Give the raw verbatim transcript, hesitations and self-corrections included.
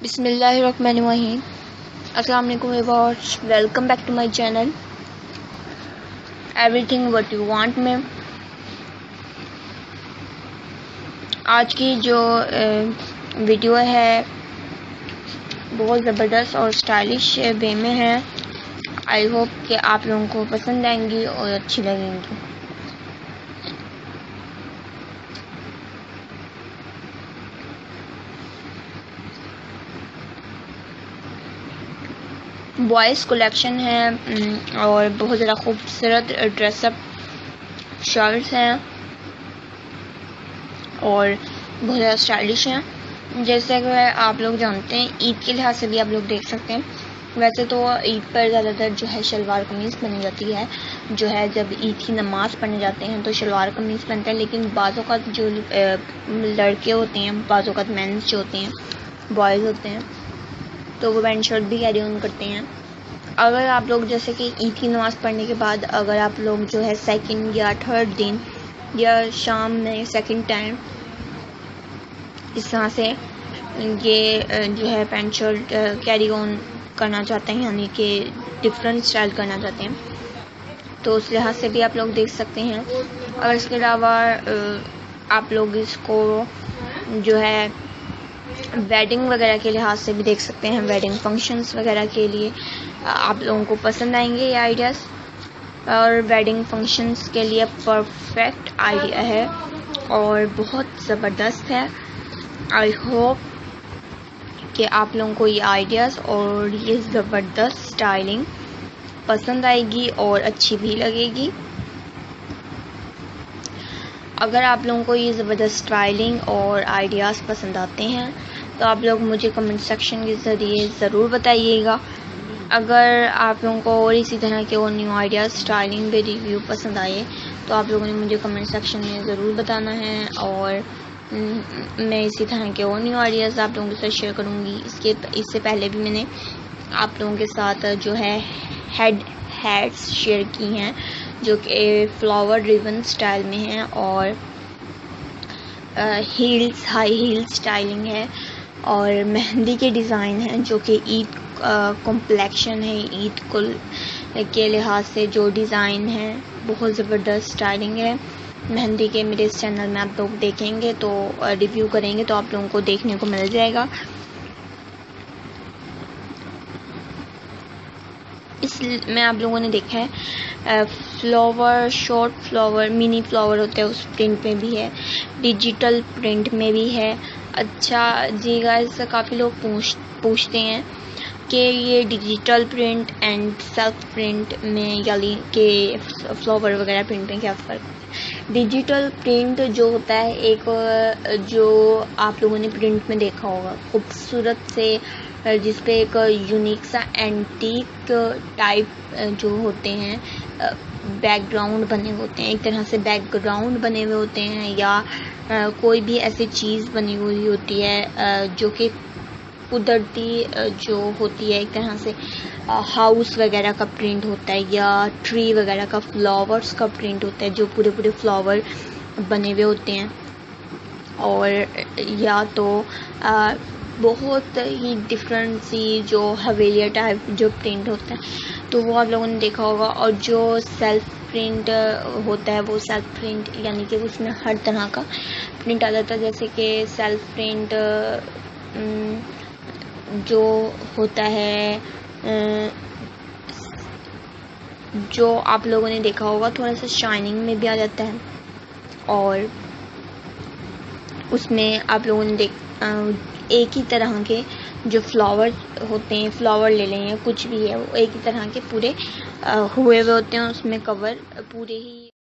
बिस्मिल्लाहिर्रहमानिर्रहीम। अस्सलाम वालेकुम everyone, welcome back to my channel everything what you want में। आज की जो वीडियो है बहुत ज़बरदस्त और स्टाइलिश वे में है। आई होप कि आप लोगों को पसंद आएंगी और अच्छी लगेंगी। बॉयज़ कलेक्शन है और बहुत ज़्यादा खूबसूरत ड्रेसअप शर्ट्स हैं और बहुत ज़्यादा स्टाइलिश हैं। जैसे कि आप लोग जानते हैं, ईद के लिहाज से भी आप लोग देख सकते हैं। वैसे तो ईद पर ज़्यादातर जो है शलवार कमीज़ बनी जाती है, जो है जब ईद की नमाज़ पढ़ने जाते हैं तो शलवार कमीज़ पहनते हैं। लेकिन बाज़ों का जो लड़के होते हैं, बाज़ों का मेंस जो होते हैं, बॉयज़ होते हैं, तो वो पैंट शर्ट भी कैरी ऑन करते हैं। अगर आप लोग जैसे कि ईद की नमाज़ पढ़ने के बाद अगर आप लोग जो है सेकंड या थर्ड दिन या शाम में सेकंड टाइम इस तरह से ये जो है पैंट शर्ट कैरी ऑन करना चाहते हैं, यानी कि डिफरेंट स्टाइल करना चाहते हैं, तो उस लिहाज से भी आप लोग देख सकते हैं। और इसके अलावा आप लोग इसको जो है वेडिंग वगैरह के लिहाज से भी देख सकते हैं। वेडिंग फंक्शंस वगैरह के लिए आप लोगों को पसंद आएंगे ये आइडियाज़, और वेडिंग फंक्शंस के लिए परफेक्ट आइडिया है और बहुत ज़बरदस्त है। आई होप कि आप लोगों को ये आइडियाज़ और ये ज़बरदस्त स्टाइलिंग पसंद आएगी और अच्छी भी लगेगी। अगर आप लोगों को ये ज़बरदस्त स्टाइलिंग और आइडियाज़ पसंद आते हैं तो आप लोग मुझे कमेंट सेक्शन के ज़रिए ज़रूर बताइएगा। अगर आप लोगों को और इसी तरह के और न्यू आइडियाज़ स्टाइलिंग पे रिव्यू पसंद आए तो आप लोगों ने मुझे कमेंट सेक्शन में ज़रूर बताना है, और मैं इसी तरह के और न्यू आइडियाज़ आप लोगों के साथ शेयर करूँगी। इसके इससे पहले भी मैंने आप लोगों के साथ जो है हेड हैट्स शेयर की हैं, जो कि फ्लावर रिबन स्टाइल में है, और हील्स हाई हील्स स्टाइलिंग है, और मेहंदी के डिज़ाइन हैं जो कि ईद कॉम्प्लेक्शन है, ईद को के लिहाज से जो डिज़ाइन है बहुत ज़बरदस्त स्टाइलिंग है। मेहंदी के मेरे इस चैनल में आप लोग देखेंगे तो रिव्यू करेंगे तो आप लोगों को देखने को मिल जाएगा। इसमें आप लोगों ने देखा है flower, short flower, mini flower होते हैं, उस प्रिंट में भी है, डिजिटल प्रिंट में भी है। अच्छा जी गाइस, काफ़ी लोग पूछ पूछते हैं कि ये digital print and self print में यानी के फ्लावर वगैरह प्रिंट में क्या फ़र्क है। डिजिटल प्रिंट जो होता है, एक जो आप लोगों ने प्रिंट में देखा होगा खूबसूरत से, जिस पे एक यूनिक सा एंटीक टाइप जो होते हैं बैकग्राउंड बने होते हैं, एक तरह से बैकग्राउंड बने हुए होते हैं, या कोई भी ऐसी चीज़ बनी हुई होती है जो कि कुदरती जो होती है, एक तरह से हाउस वगैरह का प्रिंट होता है या ट्री वगैरह का फ्लावर्स का प्रिंट होता है, जो पूरे पूरे फ्लावर बने हुए होते हैं, और या तो आ, बहुत ही डिफरेंट सी जो हवेलिया टाइप जो प्रिंट होता है, तो वो आप लोगों ने देखा होगा। और जो सेल्फ प्रिंट होता है, वो सेल्फ प्रिंट यानी कि उसमें हर तरह का प्रिंट आ जाता है। जैसे कि सेल्फ प्रिंट जो होता है, जो आप लोगों ने देखा होगा, थोड़ा सा शाइनिंग में भी आ जाता है, और उसमें आप लोगों ने देख एक ही तरह के जो फ्लावर होते हैं, फ्लावर ले लें या कुछ भी है, वो एक ही तरह के पूरे हुए हुए होते हैं, उसमें कवर पूरे ही